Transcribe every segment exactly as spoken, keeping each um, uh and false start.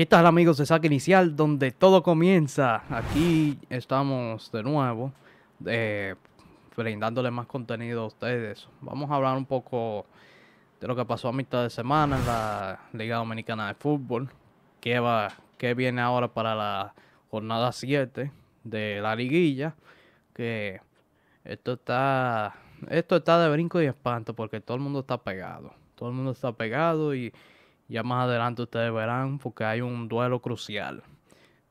Aquí está el amigo de Saque Inicial, donde todo comienza. Aquí estamos de nuevo, eh, brindándole más contenido a ustedes. Vamos a hablar un poco de lo que pasó a mitad de semana en la Liga Dominicana de Fútbol. ¿Qué va, qué viene ahora para la jornada siete de la liguilla? Que esto está, esto está de brinco y espanto, porque todo el mundo está pegado. Todo el mundo está pegado y ya más adelante ustedes verán, porque hay un duelo crucial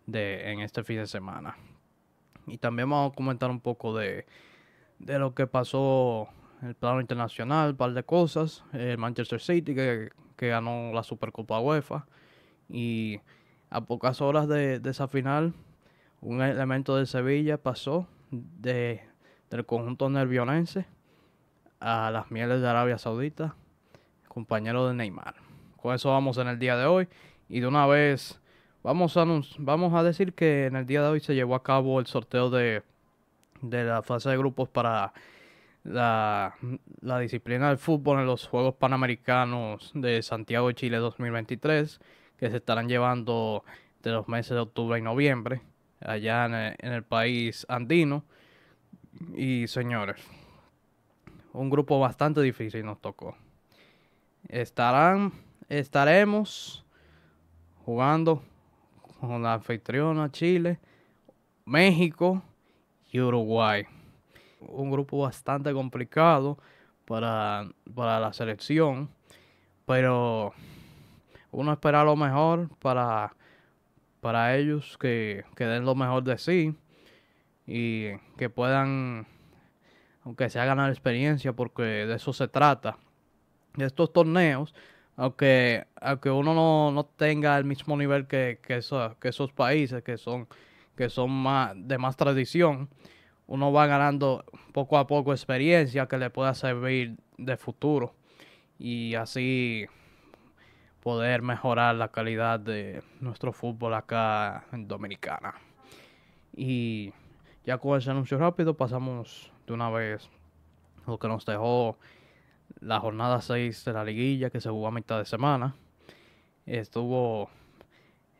de, en este fin de semana. Y también vamos a comentar un poco de, de lo que pasó en el plano internacional, un par de cosas. El Manchester City que, que ganó la Supercopa UEFA. Y a pocas horas de, de esa final, un elemento de Sevilla pasó de, del conjunto nervionense a las mieles de Arabia Saudita, compañero de Neymar. Con eso vamos en el día de hoy. Y de una vez vamos a, vamos a decir que en el día de hoy se llevó a cabo el sorteo de, de la fase de grupos para la, la disciplina del fútbol en los Juegos Panamericanos de Santiago de Chile dos mil veintitrés, que se estarán llevando de los meses de octubre y noviembre allá en el, en el país andino. Y señores, un grupo bastante difícil nos tocó. Estarán, estaremos jugando con la anfitriona Chile, México y Uruguay. Un grupo bastante complicado para, para la selección, pero uno espera lo mejor para, para ellos, que, que den lo mejor de sí y que puedan, aunque sea, ganar experiencia, porque de eso se trata. De estos torneos, aunque, aunque uno no, no tenga el mismo nivel que, que, eso, que esos países que son, que son más, de más tradición, uno va ganando poco a poco experiencia que le pueda servir de futuro y así poder mejorar la calidad de nuestro fútbol acá en Dominicana. Y ya con ese anuncio rápido pasamos de una vez lo que nos dejó la jornada seis de la liguilla, que se jugó a mitad de semana. Estuvo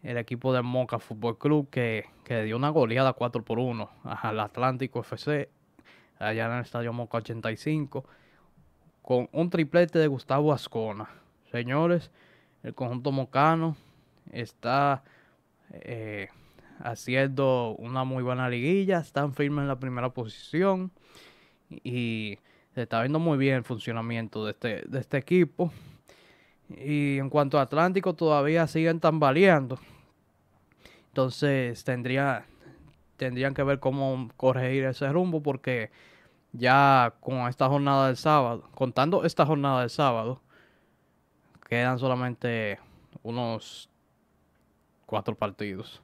el equipo de Moca Fútbol Club que, que dio una goleada cuatro por uno al Atlántico F C allá en el Estadio Moca ochenta y cinco, con un triplete de Gustavo Ascona. Señores, el conjunto mocano está eh, haciendo una muy buena liguilla. Están firmes en la primera posición y se está viendo muy bien el funcionamiento de este, de este equipo. Y en cuanto a Atlántico, todavía siguen tambaleando. Entonces tendría, tendrían que ver cómo corregir ese rumbo, porque ya con esta jornada del sábado, contando esta jornada del sábado, quedan solamente unos cuatro partidos.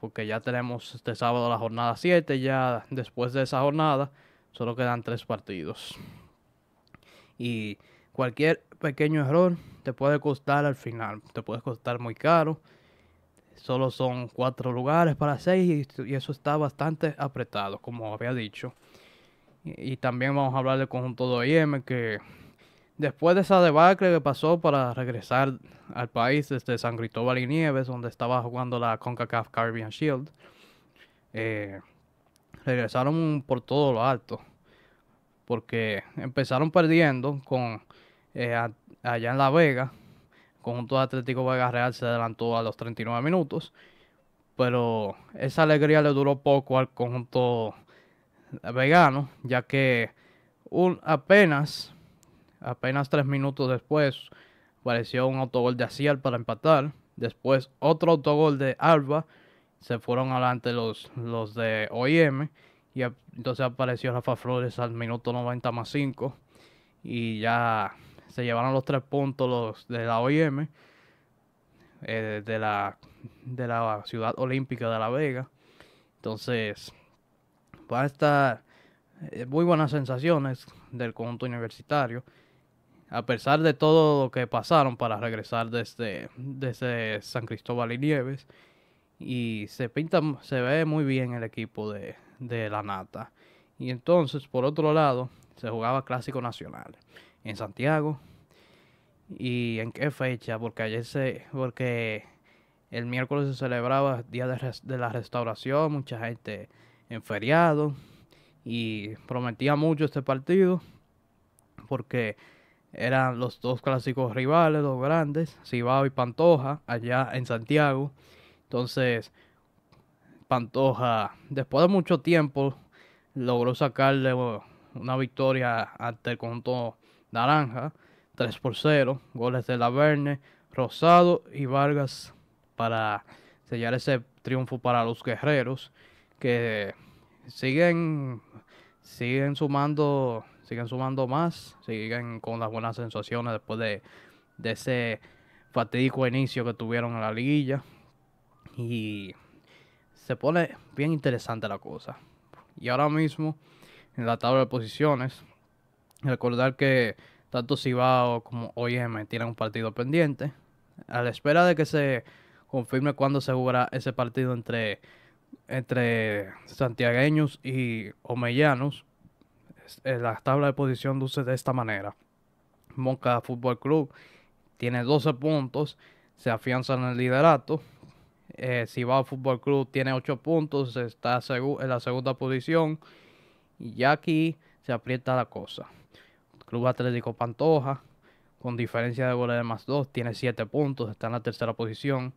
Porque ya tenemos este sábado la jornada siete. Ya después de esa jornada solo quedan tres partidos. Y cualquier pequeño error te puede costar al final. Te puede costar muy caro. Solo son cuatro lugares para seis. Y eso está bastante apretado, como había dicho. Y, y también vamos a hablar del conjunto de O I M, que después de esa debacle que pasó para regresar al país desde San Cristóbal y Nieves, donde estaba jugando la CONCACAF Caribbean Shield, Eh... regresaron por todo lo alto, porque empezaron perdiendo con eh, a, allá en La Vega. El conjunto de Atlético de Vega Real se adelantó a los treinta y nueve minutos, pero esa alegría le duró poco al conjunto vegano, ya que un, apenas apenas tres minutos después apareció un autogol de Asial para empatar, después otro autogol de Alba. Se fueron adelante los, los de O I M y entonces apareció Rafa Flores al minuto noventa más cinco y ya se llevaron los tres puntos los de la O I M, eh, de, la, de la ciudad olímpica de La Vega. Entonces van a estar muy buenas sensaciones del conjunto universitario, a pesar de todo lo que pasaron para regresar desde, desde San Cristóbal y Nieves. Y se pinta, se ve muy bien el equipo de, de la nata. Y entonces, por otro lado, se jugaba Clásico Nacional en Santiago. ¿Y en qué fecha? Porque ayer se, porque El miércoles se celebraba Día de, res de la Restauración, mucha gente en feriado, y prometía mucho este partido porque eran los dos clásicos rivales, los grandes, Cibao y Pantoja, allá en Santiago. Entonces Pantoja, después de mucho tiempo, logró sacarle una victoria ante el conjunto naranja, tres por cero, goles de La Verne, Rosado y Vargas para sellar ese triunfo para los guerreros, que siguen siguen sumando siguen sumando más, siguen con las buenas sensaciones después de, de ese fatídico inicio que tuvieron en la liguilla, y se pone bien interesante la cosa. Y ahora mismo en la tabla de posiciones, recordar que tanto Cibao como O I M tienen un partido pendiente, a la espera de que se confirme cuándo se jugará ese partido entre, entre santiagueños y omellanos. En la tabla de posición luce de esta manera: Moca Fútbol Club tiene doce puntos, se afianza en el liderato. Eh, Cibao Fútbol Club tiene ocho puntos, está en la segunda posición, y ya aquí se aprieta la cosa. Club Atlético Pantoja, con diferencia de goles de más dos, tiene siete puntos, está en la tercera posición.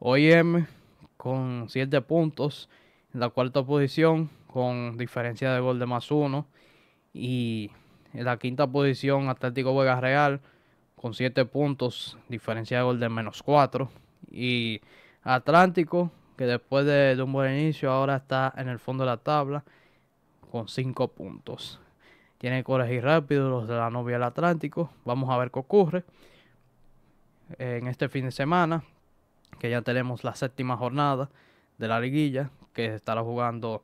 O I M con siete puntos, en la cuarta posición, con diferencia de gol de más uno. Y en la quinta posición, Atlético Vega Real, con siete puntos, diferencia de gol de menos cuatro. Y Atlántico, que después de, de un buen inicio, ahora está en el fondo de la tabla, con cinco puntos. Tienen que corregir rápido los de la novia del Atlántico. Vamos a ver qué ocurre en este fin de semana, que ya tenemos la séptima jornada de la liguilla, que estará jugando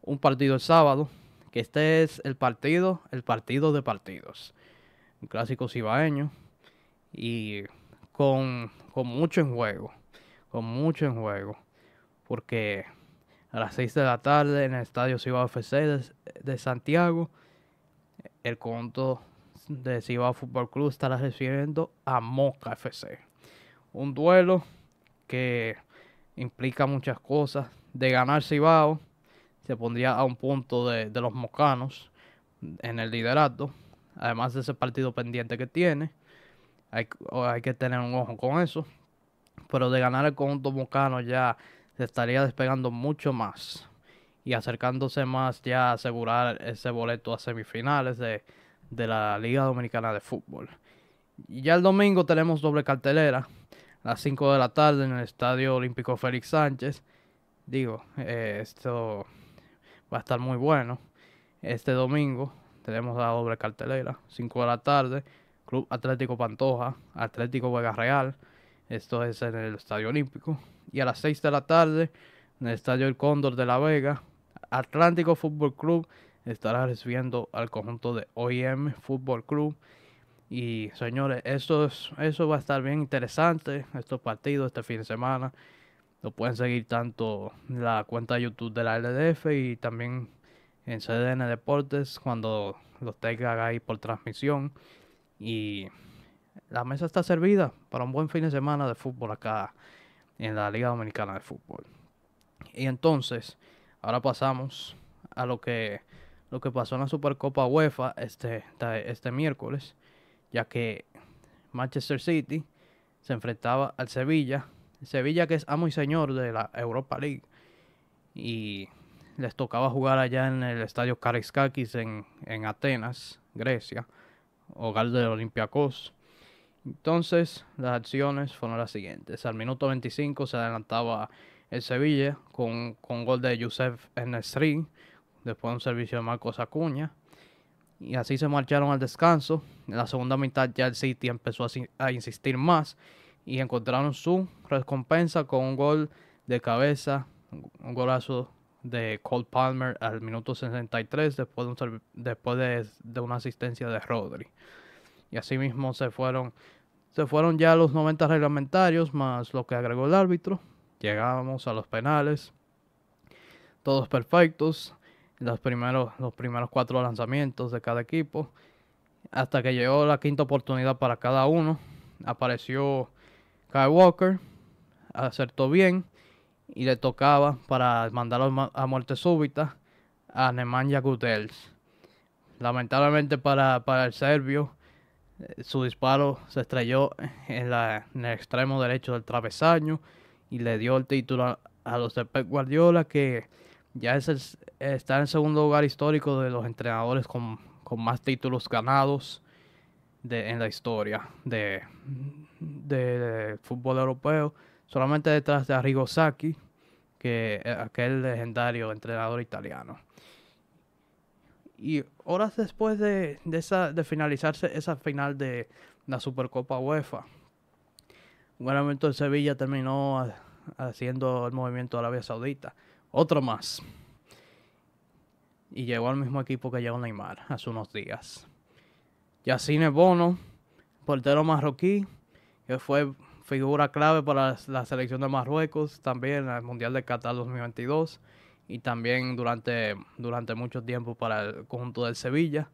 un partido el sábado, que este es el partido, el partido de partidos, un clásico cibaeño, y con, con mucho en juego, con mucho en juego, porque a las seis de la tarde en el Estadio Cibao F C de, de Santiago, el conjunto de Cibao Fútbol Club estará recibiendo a Moca F C. Un duelo que implica muchas cosas. De ganar Cibao, se pondría a un punto de, de los mocanos en el liderato. Además de ese partido pendiente que tiene, hay, hay que tener un ojo con eso. Pero de ganar el conjunto mocano, ya se estaría despegando mucho más y acercándose más ya a asegurar ese boleto a semifinales de, de la Liga Dominicana de Fútbol. Y ya el domingo tenemos doble cartelera. A las cinco de la tarde en el Estadio Olímpico Félix Sánchez. Digo, eh, esto va a estar muy bueno. Este domingo tenemos la doble cartelera. cinco de la tarde, Club Atlético Pantoja, Atlético Vega Real. Esto es en el Estadio Olímpico. Y a las seis de la tarde, en el Estadio El Cóndor de la Vega, Atlántico Fútbol Club estará recibiendo al conjunto de O I M Fútbol Club. Y señores, eso, es, eso va a estar bien interesante, estos partidos este fin de semana. Lo pueden seguir tanto en la cuenta de YouTube de la L D F y también en C D N Deportes cuando los tengan ahí por transmisión. Y la mesa está servida para un buen fin de semana de fútbol acá en la Liga Dominicana de Fútbol. Y entonces, ahora pasamos a lo que, lo que pasó en la Supercopa UEFA este, este miércoles, ya que Manchester City se enfrentaba al Sevilla, Sevilla que es amo y señor de la Europa League, y les tocaba jugar allá en el Estadio Karaiskakis en, en Atenas, Grecia, hogar del Olympiacos. Entonces, las acciones fueron las siguientes. Al minuto veinticinco se adelantaba el Sevilla con, con gol de Youssef Enesri, después de un servicio de Marcos Acuña, y así se marcharon al descanso. En la segunda mitad ya el City empezó a, a insistir más y encontraron su recompensa con un gol de cabeza, un golazo de Cole Palmer al minuto sesenta y tres después de, un, después de, de una asistencia de Rodri. Y así mismo se fueron, se fueron ya los noventa reglamentarios más lo que agregó el árbitro. Llegábamos a los penales, todos perfectos, los primeros, los primeros cuatro lanzamientos de cada equipo, hasta que llegó la quinta oportunidad para cada uno. Apareció Kyle Walker acertó bien y le tocaba para mandarlo a muerte súbita a Nemanja Gudels. Lamentablemente para, para el serbio, su disparo se estrelló en, la, en el extremo derecho del travesaño y le dio el título a, a los de Pep Guardiola, que ya es el, está en el segundo lugar histórico de los entrenadores con, con más títulos ganados de, en la historia de, de, de fútbol europeo, solamente detrás de Arrigo Sacchi, que aquel legendario entrenador italiano. Y horas después de, de, esa, de finalizarse esa final de la Supercopa UEFA, un gran momento de Sevilla terminó a, haciendo el movimiento de Arabia Saudita. Otro más. Y llegó al mismo equipo que llegó Neymar hace unos días. Yassine Bono, portero marroquí, que fue figura clave para la selección de Marruecos, también en el Mundial de Qatar dos mil veintidós. Y también durante, durante mucho tiempo para el conjunto del Sevilla.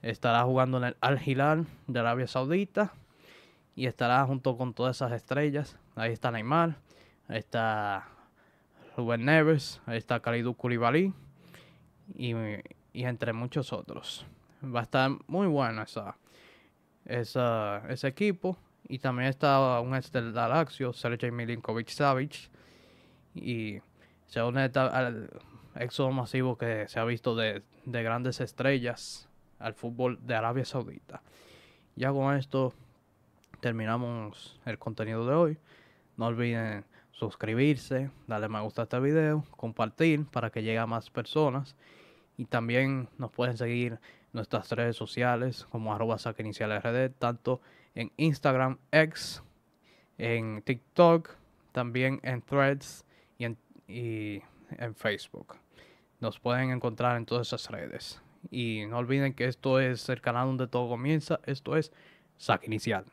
Estará jugando en el Al Hilal de Arabia Saudita. Y estará junto con todas esas estrellas. Ahí está Neymar. Ahí está Rubén Neves. Ahí está Kalidou Koulibaly. Y, y entre muchos otros. Va a estar muy bueno esa, esa, ese equipo. Y también está un ex del Lazio, Sergej Milinković-Savic. Y se une al éxodo masivo que se ha visto de, de grandes estrellas al fútbol de Arabia Saudita. Ya con esto terminamos el contenido de hoy. No olviden suscribirse, darle me gusta a este video, compartir para que llegue a más personas. Y también nos pueden seguir en nuestras redes sociales como arroba saque inicial R D, tanto en Instagram, X, en TikTok, también en Threads y en y en Facebook. Nos pueden encontrar en todas esas redes. Y no olviden que esto es el canal donde todo comienza. Esto es Saque Inicial.